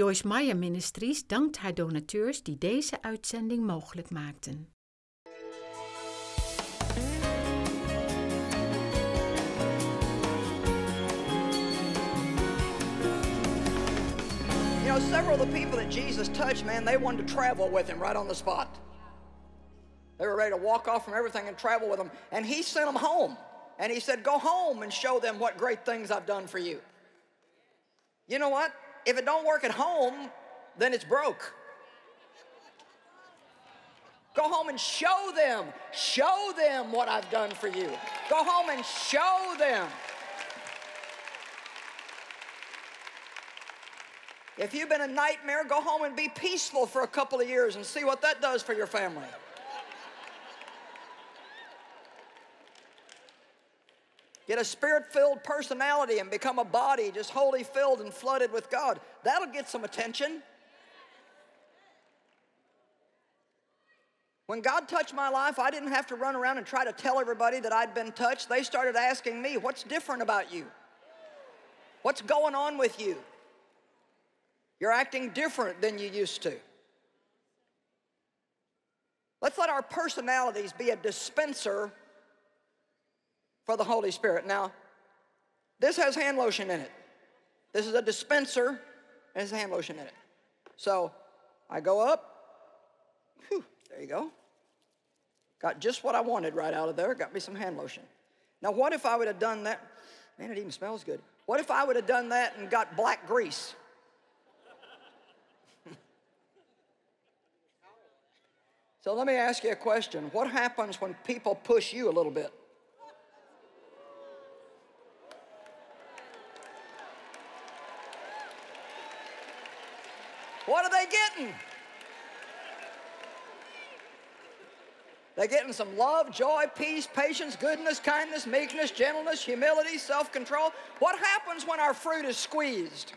Joyce Meyer Ministries dankt haar donateurs die deze uitzending mogelijk maakten. You know, several of the people that Jesus touched, man, they wanted to travel with him right on the spot. They were ready to walk off from everything and travel with him. And he sent them home. And he said, go home and show them what great things I've done for you. You know what? If it don't work at home, then it's broke. Go home and show them. Show them what I've done for you. Go home and show them. If you've been a nightmare, go home and be peaceful for a couple of years and see what that does for your family. Get a spirit-filled personality and become a body just wholly filled and flooded with God. That'll get some attention. When God touched my life, I didn't have to run around and try to tell everybody that I'd been touched. They started asking me, what's different about you? What's going on with you? You're acting different than you used to. Let's let our personalities be a dispenser for the Holy Spirit. Now, this has hand lotion in it. This is a dispenser, and there's hand lotion in it. So I go up. Whew, there you go. Got just what I wanted right out of there. Got me some hand lotion. Now, what if I would have done that? Man, it even smells good. What if I would have done that and got black grease? So let me ask you a question. What happens when people push you a little bit? What are they getting? They're getting some love, joy, peace, patience, goodness, kindness, meekness, gentleness, humility, self-control. What happens when our fruit is squeezed?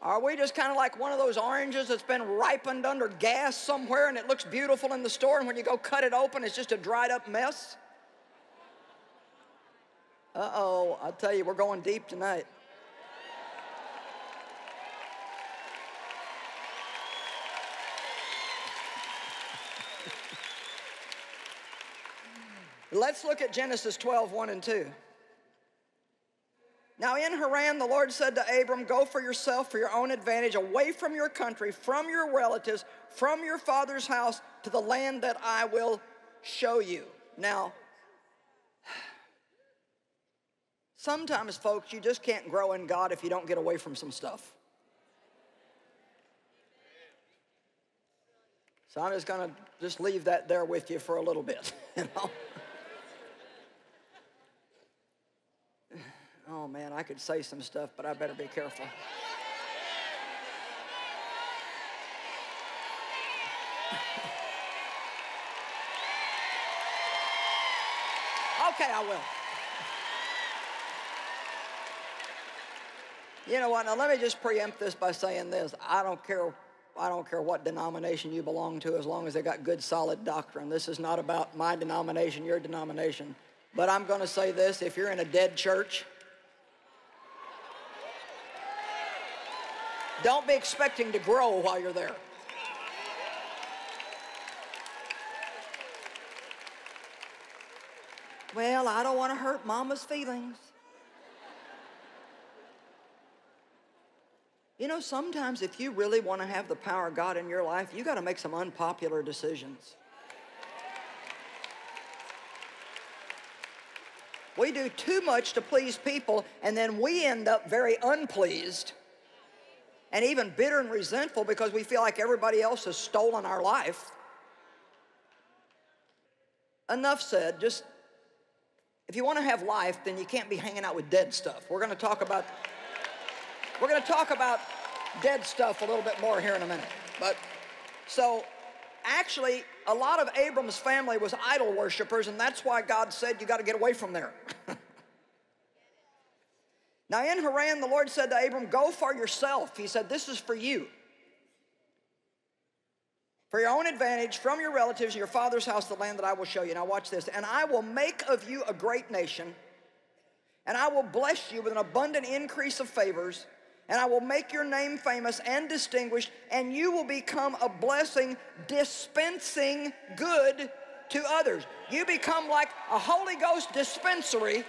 Are we just kind of like one of those oranges that's been ripened under gas somewhere and it looks beautiful in the store, and when you go cut it open, it's just a dried up mess? Uh-oh, I tell you, we're going deep tonight. Let's look at Genesis 12:1 and 2. Now in Haran, the Lord said to Abram, go for yourself, for your own advantage, away from your country, from your relatives, from your father's house, to the land that I will show you. Now, sometimes, folks, you just can't grow in God if you don't get away from some stuff. So I'm just going to just leave that there with you for a little bit, you know? Oh, man, I could say some stuff, but I better be careful. Okay, I will. You know what? Now, let me just preempt this by saying this. I don't care what denomination you belong to, as long as they got good, solid doctrine. This is not about my denomination, your denomination. But I'm going to say this. If you're in a dead church, don't be expecting to grow while you're there. Well, I don't want to hurt mama's feelings. You know, sometimes if you really want to have the power of God in your life, you got to make some unpopular decisions. We do too much to please people, and then we end up very unpleased. And even bitter and resentful because we feel like everybody else has stolen our life. Enough said. Just, if you want to have life, then you can't be hanging out with dead stuff. We're going to talk about dead stuff a little bit more here in a minute. But so, actually, a lot of Abram's family was idol worshipers, and that's why God said you got to get away from there. Now in Haran, the Lord said to Abram, go for yourself. He said, this is for you. For your own advantage, from your relatives, and your father's house, the land that I will show you. Now watch this. And I will make of you a great nation, and I will bless you with an abundant increase of favors, and I will make your name famous and distinguished, and you will become a blessing, dispensing good to others. You become like a Holy Ghost dispensary.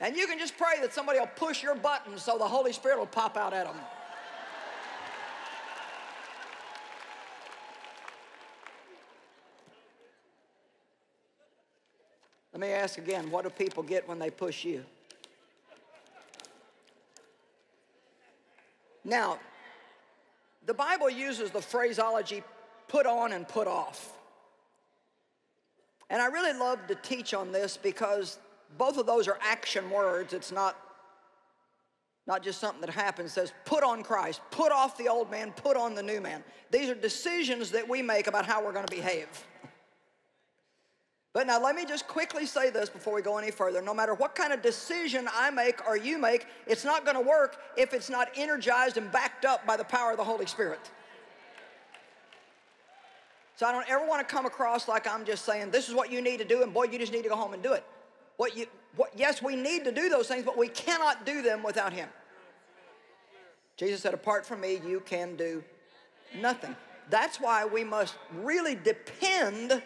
And you can just pray that somebody will push your button so the Holy Spirit will pop out at them. Let me ask again, what do people get when they push you? Now, the Bible uses the phraseology put on and put off. And I really love to teach on this because both of those are action words. It's not just something that happens. It says, put on Christ, put off the old man, put on the new man. These are decisions that we make about how we're going to behave. But now let me just quickly say this before we go any further. No matter what kind of decision I make or you make, it's not going to work if it's not energized and backed up by the power of the Holy Spirit. So I don't ever want to come across like I'm just saying, this is what you need to do, and boy, you just need to go home and do it. Yes, we need to do those things, but we cannot do them without Him. Jesus said, apart from me, you can do nothing. That's why we must really depend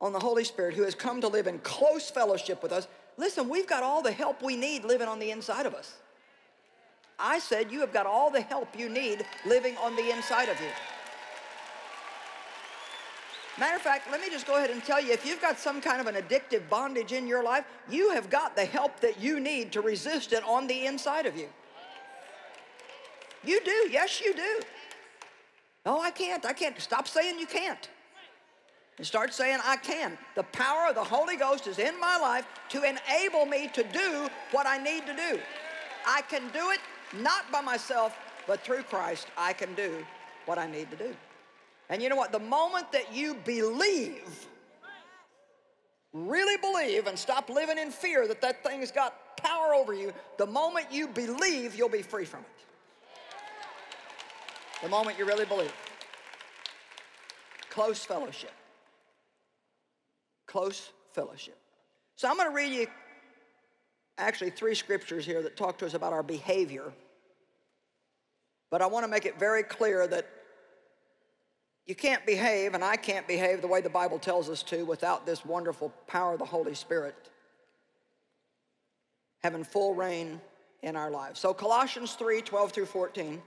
on the Holy Spirit, who has come to live in close fellowship with us. Listen, we've got all the help we need living on the inside of us. I said you have got all the help you need living on the inside of you. Matter of fact, let me just go ahead and tell you, if you've got some kind of an addictive bondage in your life, you have got the help that you need to resist it on the inside of you. You do. Yes, you do. Oh, I can't. I can't. Stop saying you can't. And start saying I can. The power of the Holy Ghost is in my life to enable me to do what I need to do. I can do it not by myself, but through Christ I can do what I need to do. And you know what? The moment that you believe, really believe, and stop living in fear that that thing's got power over you, the moment you believe, you'll be free from it. The moment you really believe. Close fellowship. Close fellowship. So I'm going to read you actually 3 scriptures here that talk to us about our behavior. But I want to make it very clear that you can't behave, and I can't behave the way the Bible tells us to, without this wonderful power of the Holy Spirit having full reign in our lives. So Colossians 3:12-14.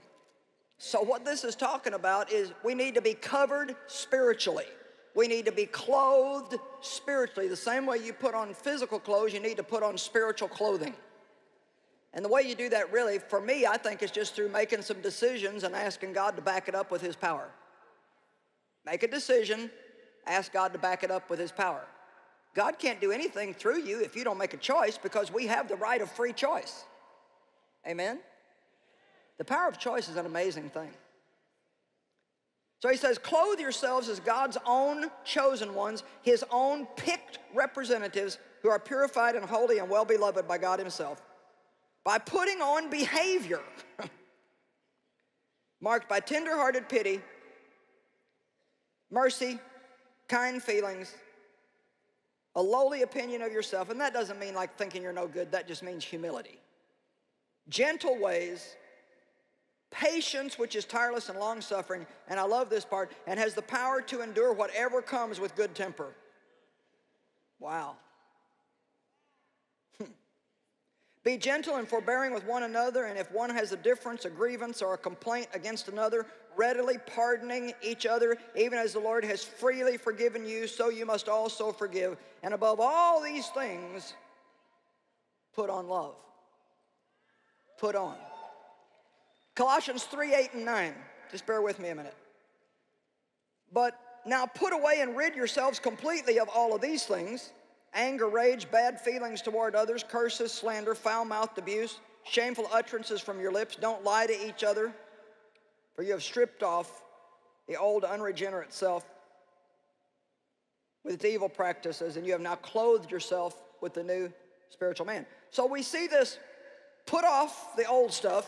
So what this is talking about is we need to be covered spiritually. We need to be clothed spiritually. The same way you put on physical clothes, you need to put on spiritual clothing. And the way you do that, really, for me, I think it's just through making some decisions and asking God to back it up with His power. Make a decision, ask God to back it up with His power. God can't do anything through you if you don't make a choice, because we have the right of free choice. Amen? The power of choice is an amazing thing. So he says, clothe yourselves as God's own chosen ones, His own picked representatives, who are purified and holy and well-beloved by God Himself, by putting on behavior marked by tender-hearted pity, mercy, kind feelings, a lowly opinion of yourself. And that doesn't mean like thinking you're no good. That just means humility. Gentle ways, patience, which is tireless and long-suffering. And I love this part. And has the power to endure whatever comes with good temper. Wow. Be gentle and forbearing with one another, and if one has a difference, a grievance, or a complaint against another, readily pardoning each other, even as the Lord has freely forgiven you, so you must also forgive. And above all these things, put on love. Put on. Colossians 3:8-9. Just bear with me a minute. But now put away and rid yourselves completely of all of these things: anger, rage, bad feelings toward others, curses, slander, foul-mouthed abuse, shameful utterances from your lips. Don't lie to each other, for you have stripped off the old unregenerate self with its evil practices, and you have now clothed yourself with the new spiritual man. So we see this: put off the old stuff,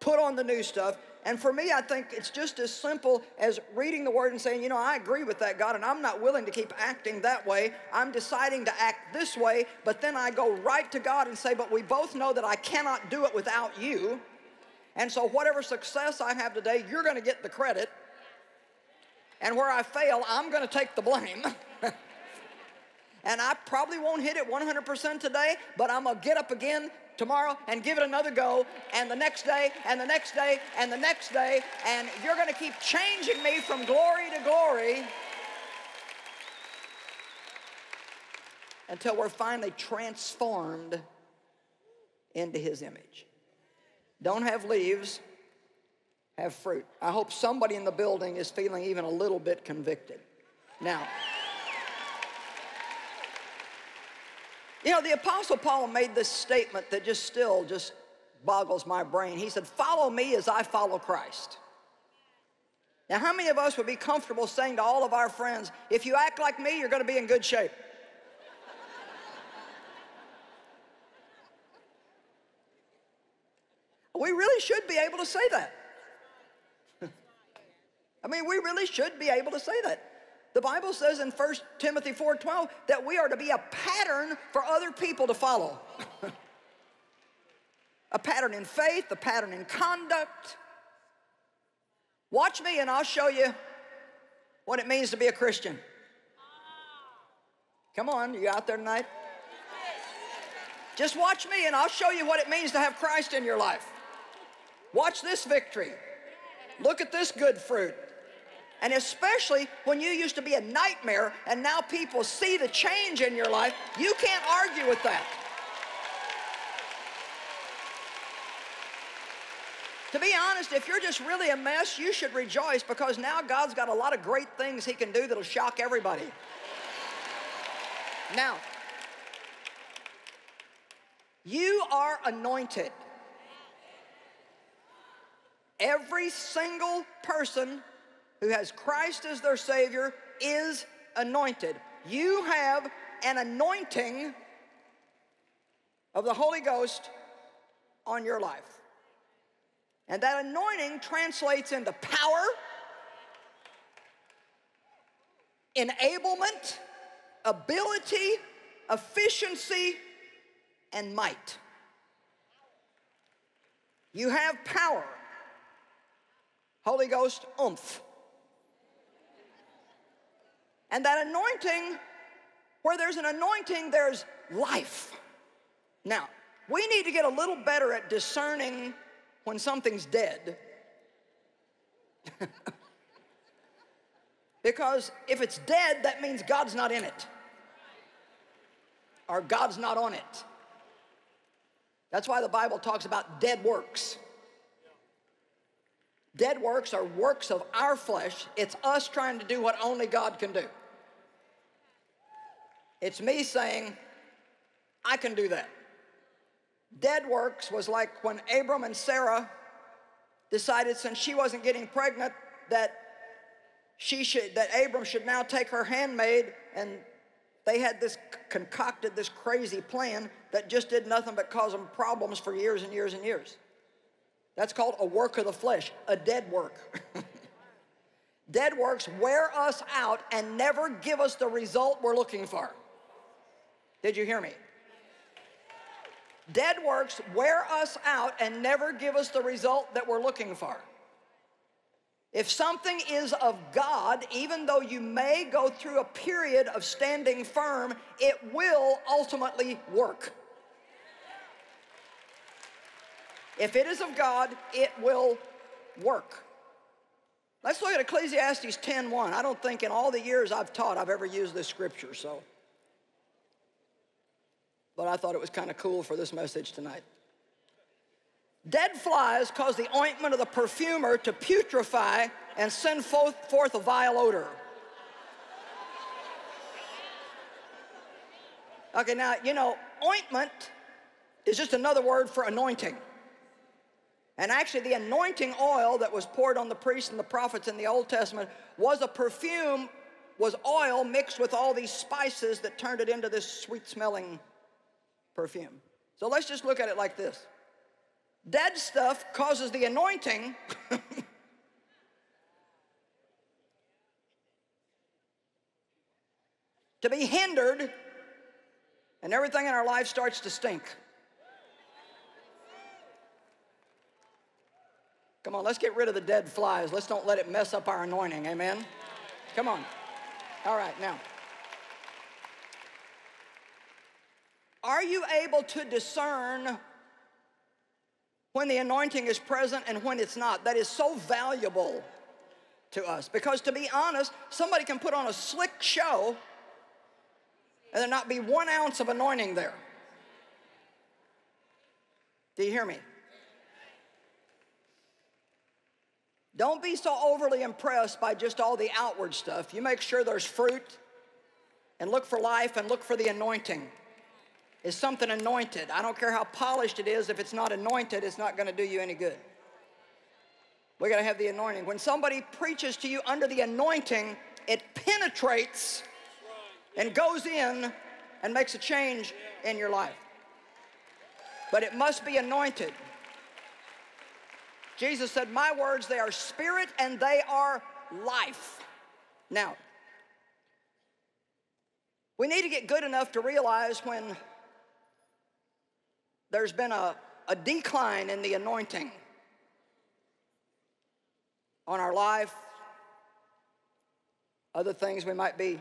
put on the new stuff. And for me, I think it's just as simple as reading the Word and saying, you know, I agree with that, God, and I'm not willing to keep acting that way. I'm deciding to act this way, but then I go right to God and say, but we both know that I cannot do it without you. And so whatever success I have today, you're going to get the credit. And where I fail, I'm going to take the blame. And I probably won't hit it 100% today, but I'm going to get up again tomorrow and give it another go, and the next day, and the next day, and the next day, and you're going to keep changing me from glory to glory until we're finally transformed into His image. Don't have leaves, have fruit. I hope somebody in the building is feeling even a little bit convicted. Now, you know, the Apostle Paul made this statement that just still just boggles my brain. He said, follow me as I follow Christ. Now, how many of us would be comfortable saying to all of our friends, if you act like me, you're going to be in good shape? We really should be able to say that. I mean, we really should be able to say that. The Bible says in 1 Timothy 4:12 that we are to be a pattern for other people to follow. A pattern in faith, a pattern in conduct. Watch me and I'll show you what it means to be a Christian. Come on, you out there tonight? Just watch me and I'll show you what it means to have Christ in your life. Watch this victory. Look at this good fruit. And especially when you used to be a nightmare and now people see the change in your life, you can't argue with that. To be honest, if you're just really a mess, you should rejoice because now God's got a lot of great things He can do that'll shock everybody. Now, you are anointed. Every single person who has Christ as their Savior is anointed. You have an anointing of the Holy Ghost on your life. And that anointing translates into power, enablement, ability, efficiency, and might. You have power, Holy Ghost oomph. And that anointing, where there's an anointing, there's life. Now, we need to get a little better at discerning when something's dead. Because if it's dead, that means God's not in it. Or God's not on it. That's why the Bible talks about dead works. Dead works are works of our flesh. It's us trying to do what only God can do. It's me saying, I can do that. Dead works was like when Abram and Sarah decided since she wasn't getting pregnant that Abram should now take her handmaid, and they had concocted this crazy plan that just did nothing but cause them problems for years and years and years. That's called a work of the flesh, a dead work. Dead works wear us out and never give us the result we're looking for. Did you hear me? Dead works wear us out and never give us the result that we're looking for. If something is of God, even though you may go through a period of standing firm, it will ultimately work. If it is of God, it will work. Let's look at Ecclesiastes 10:1. I don't think in all the years I've taught I've ever used this scripture, so. But I thought it was kind of cool for this message tonight. Dead flies cause the ointment of the perfumer to putrefy and send forth a vile odor. Okay, now, you know, ointment is just another word for anointing. And actually, the anointing oil that was poured on the priests and the prophets in the Old Testament was a perfume, was oil mixed with all these spices that turned it into this sweet-smelling perfume. So let's just look at it like this. Dead stuff causes the anointing. To be hindered, and everything in our life starts to stink. Come on, let's get rid of the dead flies. Let's don't let it mess up our anointing, amen? Come on. All right, now. Are you able to discern when the anointing is present and when it's not? That is so valuable to us, because to be honest, somebody can put on a slick show and there not be 1 ounce of anointing there. Do you hear me? Don't be so overly impressed by just all the outward stuff. You make sure there's fruit, and look for life, and look for the anointing. Is something anointed? I don't care how polished it is. If it's not anointed, it's not going to do you any good. We've got to have the anointing. When somebody preaches to you under the anointing, it penetrates and goes in and makes a change in your life. But it must be anointed. Jesus said, my words, they are spirit and they are life. Now, we need to get good enough to realize when there's been a decline in the anointing on our life, other things we might be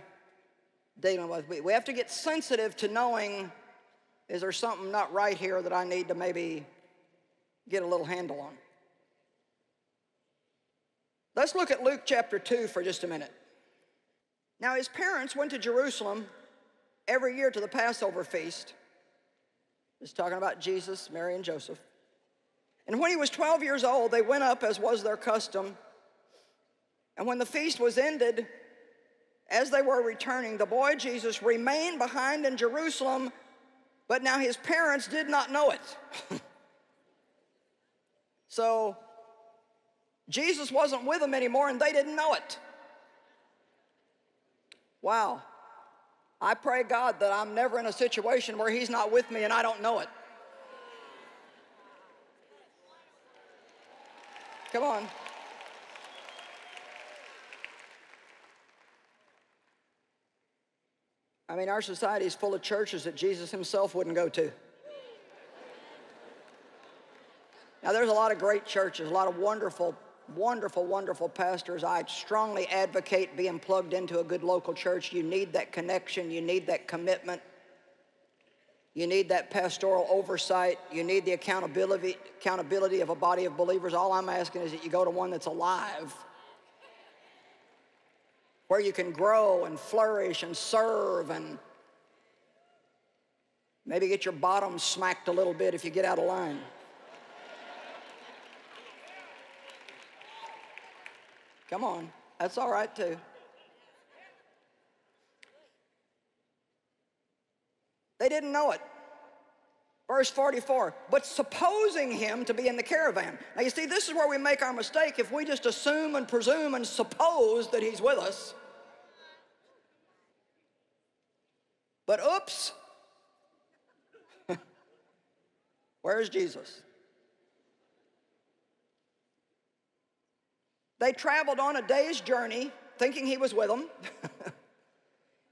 dealing with. We have to get sensitive to knowing, is there something not right here that I need to maybe get a little handle on? Let's look at Luke chapter 2 for just a minute. Now his parents went to Jerusalem every year to the Passover feast. It's talking about Jesus, Mary, and Joseph. And when he was 12 years old, they went up as was their custom. And when the feast was ended, as they were returning, the boy Jesus remained behind in Jerusalem, but now his parents did not know it. So Jesus wasn't with them anymore, and they didn't know it. Wow. I pray, God, that I'm never in a situation where he's not with me and I don't know it. Come on. I mean, our society is full of churches that Jesus himself wouldn't go to. Now, there's a lot of great churches, a lot of wonderful, wonderful, wonderful pastors. I strongly advocate being plugged into a good local church. You need that connection. You need that commitment. You need that pastoral oversight. You need the accountability of a body of believers. All I'm asking is that you go to one that's alive, where you can grow and flourish and serve and maybe get your bottom smacked a little bit if you get out of line. Come on, that's all right too. They didn't know it. Verse 44, but supposing him to be in the caravan. Now you see, this is where we make our mistake. If we just assume and presume and suppose that he's with us. But oops, where's Jesus? They traveled on a day's journey thinking he was with them.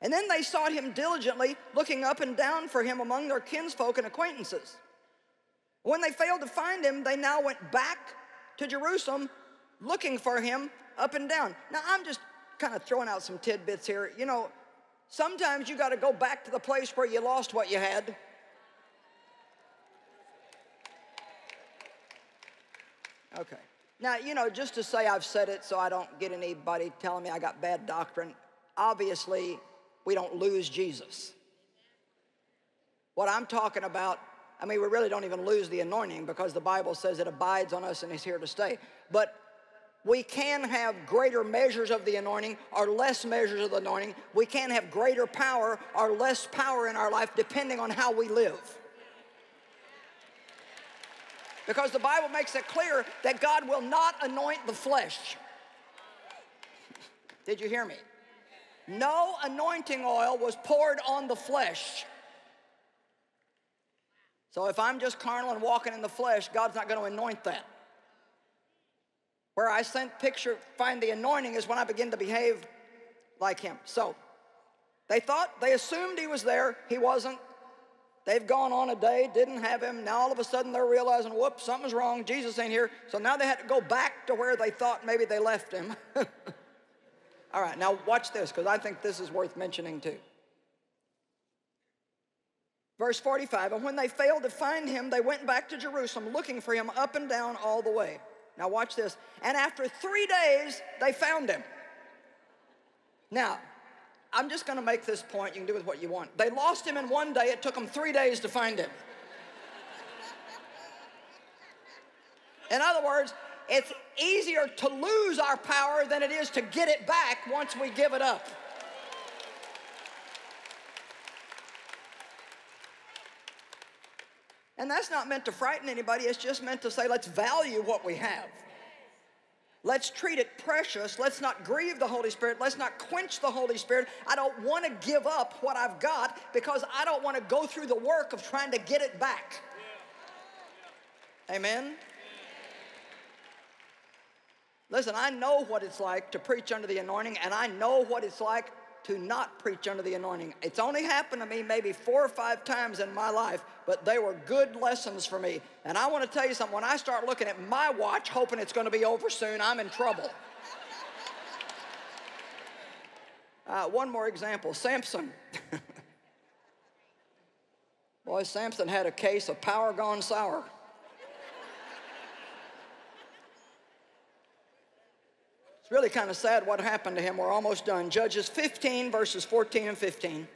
And then they sought him diligently, looking up and down for him among their kinsfolk and acquaintances. When they failed to find him, they now went back to Jerusalem looking for him up and down. Now, I'm just kind of throwing out some tidbits here. You know, sometimes you got to go back to the place where you lost what you had. Okay. Now, you know, just to say I've said it so I don't get anybody telling me I got bad doctrine, obviously, we don't lose Jesus. What I'm talking about, I mean, we really don't even lose the anointing because the Bible says it abides on us and is here to stay. But we can have greater measures of the anointing or less measures of the anointing. We can have greater power or less power in our life depending on how we live. Because the Bible makes it clear that God will not anoint the flesh. Did you hear me? No anointing oil was poured on the flesh. So if I'm just carnal and walking in the flesh, God's not going to anoint that. Where I find the anointing is when I begin to behave like him. So they assumed he was there. He wasn't. They've gone on a day, didn't have him. Now all of a sudden they're realizing, whoops, something's wrong. Jesus ain't here. So now they had to go back to where they thought maybe they left him. All right, now watch this, because I think this is worth mentioning too. Verse 45, and when they failed to find him, they went back to Jerusalem looking for him up and down all the way. Now watch this. And after 3 days, they found him. Now, I'm just going to make this point. You can do with what you want. They lost him in one day. It took them 3 days to find him. In other words, it's easier to lose our power than it is to get it back once we give it up. And that's not meant to frighten anybody. It's just meant to say, let's value what we have. Let's treat it precious. Let's not grieve the Holy Spirit. Let's not quench the Holy Spirit. I don't want to give up what I've got because I don't want to go through the work of trying to get it back. Yeah. Yeah. Amen? Yeah. Listen, I know what it's like to preach under the anointing, and I know what it's like to not preach under the anointing. It's only happened to me maybe 4 or 5 times in my life, but they were good lessons for me. And I want to tell you something. When I start looking at my watch, hoping it's going to be over soon, I'm in trouble. One more example. Samson. Boy, Samson had a case of power gone sour. Really kind of sad what happened to him. We're almost done. Judges 15, verses 14 and 15.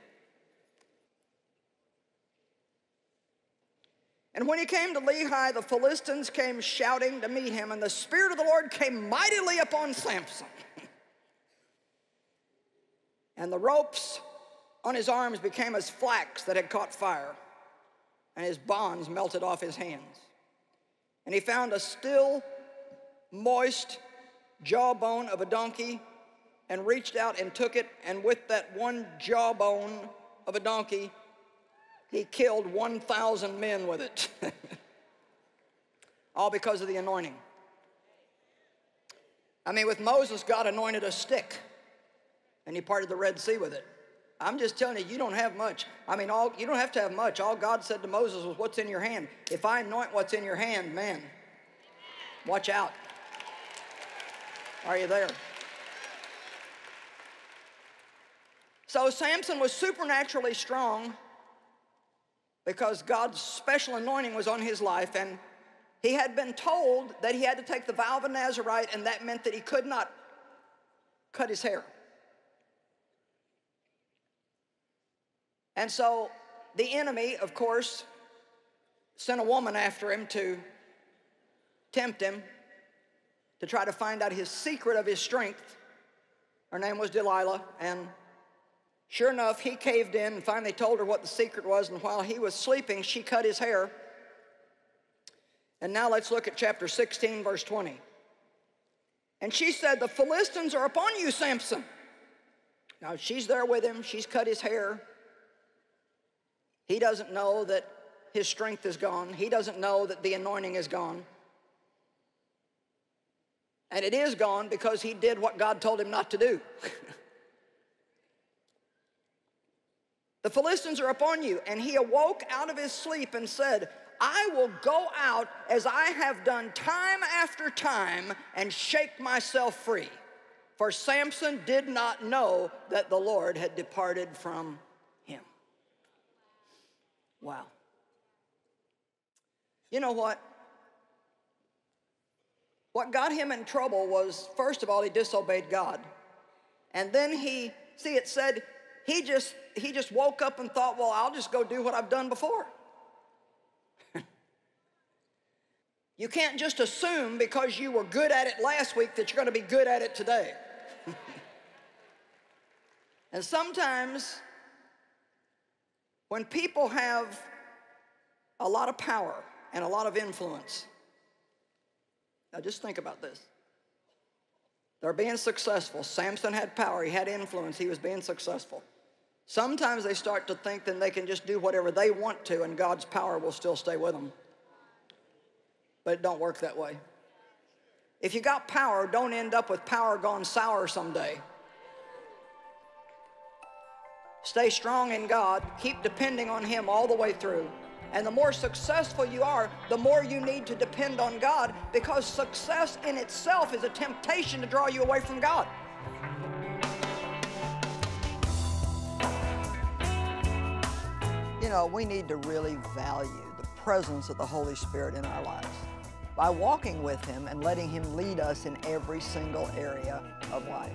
And when he came to Lehi, the Philistines came shouting to meet him, and the Spirit of the Lord came mightily upon Samson. And the ropes on his arms became as flax that had caught fire, and his bonds melted off his hands. And he found a still, moist jawbone of a donkey, and reached out and took it, and with that one jawbone of a donkey, he killed 1,000 men with it. All because of the anointing. I mean, with Moses, God anointed a stick, and he parted the Red Sea with it. I'm just telling you, you don't have much. I mean, you don't have to have much. All God said to Moses was, what's in your hand? If I anoint what's in your hand, man, watch out. Are you there? So Samson was supernaturally strong because God's special anointing was on his life, and he had been told that he had to take the vow of a Nazarite, and that meant that he could not cut his hair. And so the enemy, of course, sent a woman after him to tempt him, to try to find out his secret of his strength. Her name was Delilah, and sure enough, he caved in and finally told her what the secret was, and while he was sleeping, she cut his hair. And now let's look at chapter 16, verse 20. And she said, the Philistines are upon you, Samson. Now, she's there with him. She's cut his hair. He doesn't know that his strength is gone. He doesn't know that the anointing is gone. And it is gone because he did what God told him not to do. The Philistines are upon you. And he awoke out of his sleep and said, I will go out as I have done time after time and shake myself free. For Samson did not know that the Lord had departed from him. Wow. You know what? What got him in trouble was, first of all, he disobeyed God. And then he, see, it said, he just woke up and thought, well, I'll just go do what I've done before. You can't just assume because you were good at it last week that you're going to be good at it today. And sometimes when people have a lot of power and a lot of influence, now just think about this. They're being successful. Samson had power. He had influence. He was being successful. Sometimes they start to think that they can just do whatever they want to and God's power will still stay with them. But it don't work that way. If you got power, don't end up with power gone sour someday. Stay strong in God. Keep depending on Him all the way through. And the more successful you are, the more you need to depend on God, because success in itself is a temptation to draw you away from God. You know, we need to really value the presence of the Holy Spirit in our lives by walking with Him and letting Him lead us in every single area of life.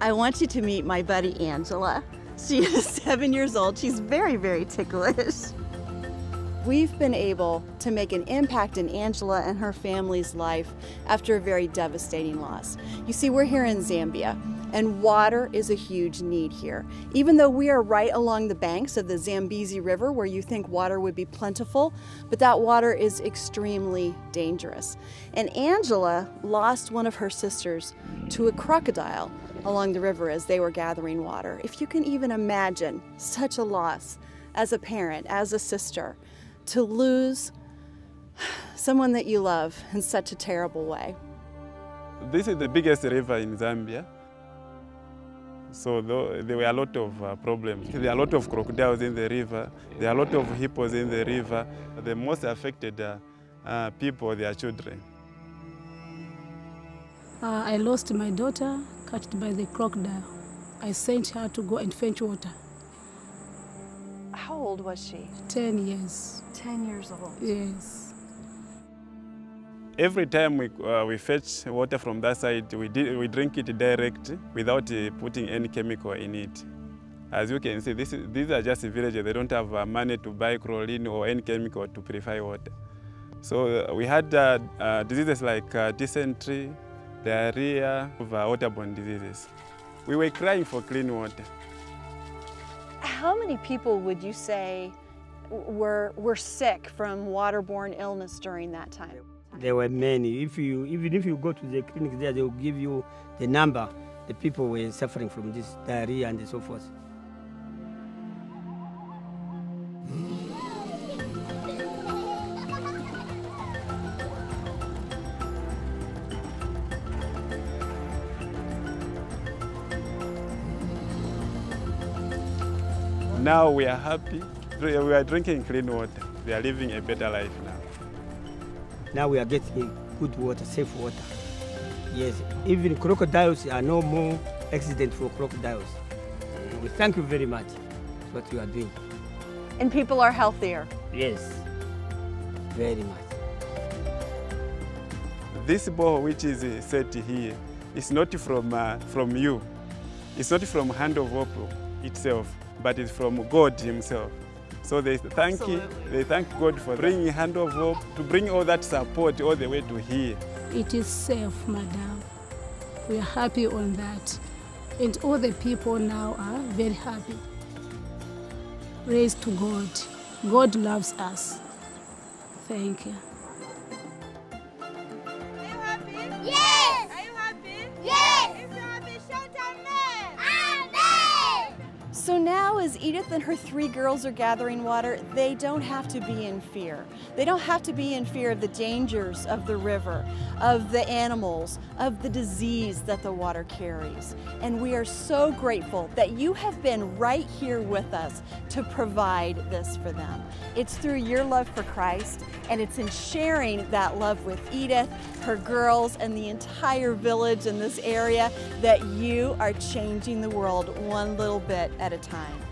I want you to meet my buddy, Angela. She is 7 years old. She's very, very ticklish. We've been able to make an impact in Angela and her family's life after a very devastating loss. You see, we're here in Zambia, and water is a huge need here. Even though we are right along the banks of the Zambezi River, where you think water would be plentiful, but that water is extremely dangerous. And Angela lost one of her sisters to a crocodile along the river as they were gathering water. If you can even imagine such a loss as a parent, as a sister, to lose someone that you love in such a terrible way. This is the biggest river in Zambia. So there were a lot of problems. There are a lot of crocodiles in the river. There are a lot of hippos in the river. The most affected people, their children. I lost my daughter, caught by the crocodile. I sent her to go and fetch water. How old was she? 10 years. 10 years old? Yes. Every time we fetch water from that side, we drink it direct without putting any chemical in it. As you can see, these are just villages. They don't have money to buy chlorine or any chemical to purify water. So we had diseases like dysentery, diarrhea, waterborne diseases. We were crying for clean water. How many people would you say were sick from waterborne illness during that time? There were many. Even if you go to the clinic there, they'll give you the number. The people were suffering from this diarrhea and so forth. Now we are happy. We are drinking clean water. We are living a better life now. Now we are getting good water, safe water. Yes, even crocodiles are no more accidents for crocodiles. We thank you very much for what you are doing. And people are healthier? Yes, very much. This ball which is set here is not from you. It's not from Hand of Hope itself, but it's from God Himself. So they thank God for bringing Hand of Hope, to bring all that support all the way to here. It is safe, madam. We are happy on that. And all the people now are very happy. Praise to God. God loves us. Thank you. So now as Edith and her three girls are gathering water, they don't have to be in fear. They don't have to be in fear of the dangers of the river, of the animals, of the disease that the water carries. And we are so grateful that you have been right here with us to provide this for them. It's through your love for Christ, and it's in sharing that love with Edith, her girls, and the entire village in this area that you are changing the world one little bit at a time.